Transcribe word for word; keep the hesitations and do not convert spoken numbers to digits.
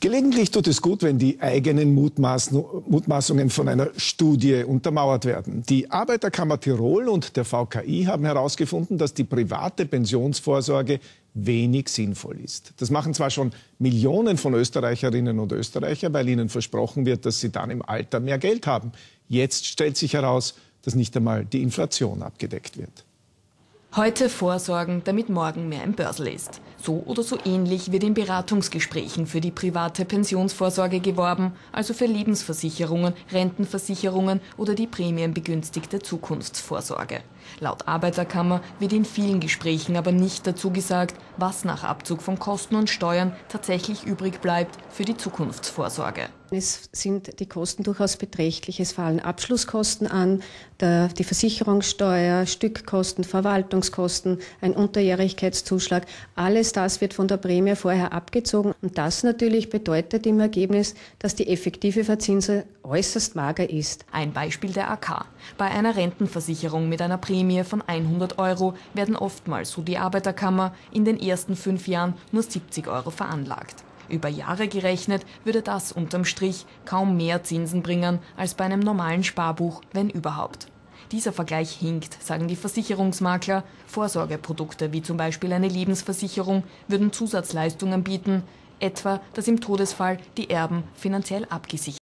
Gelegentlich tut es gut, wenn die eigenen Mutmaßungen von einer Studie untermauert werden. Die Arbeiterkammer Tirol und der V K I haben herausgefunden, dass die private Pensionsvorsorge wenig sinnvoll ist. Das machen zwar schon Millionen von Österreicherinnen und Österreichern, weil ihnen versprochen wird, dass sie dann im Alter mehr Geld haben. Jetzt stellt sich heraus, dass nicht einmal die Inflation abgedeckt wird. Heute vorsorgen, damit morgen mehr im Börsel ist. So oder so ähnlich wird in Beratungsgesprächen für die private Pensionsvorsorge geworben, also für Lebensversicherungen, Rentenversicherungen oder die prämienbegünstigte Zukunftsvorsorge. Laut Arbeiterkammer wird in vielen Gesprächen aber nicht dazu gesagt, was nach Abzug von Kosten und Steuern tatsächlich übrig bleibt für die Zukunftsvorsorge. Es sind die Kosten durchaus beträchtlich. Es fallen Abschlusskosten an, die Versicherungssteuer, Stückkosten, Verwaltungskosten, ein Unterjährigkeitszuschlag. Alles das wird von der Prämie vorher abgezogen. Und das natürlich bedeutet im Ergebnis, dass die effektive Verzinsung äußerst mager ist. Ein Beispiel der A K. Bei einer Rentenversicherung mit einer Prämie von hundert Euro werden oftmals, so die Arbeiterkammer, in den ersten fünf Jahren nur siebzig Euro veranlagt. Über Jahre gerechnet würde das unterm Strich kaum mehr Zinsen bringen als bei einem normalen Sparbuch, wenn überhaupt. Dieser Vergleich hinkt, sagen die Versicherungsmakler. Vorsorgeprodukte wie zum Beispiel eine Lebensversicherung würden Zusatzleistungen bieten, etwa dass im Todesfall die Erben finanziell abgesichert werden.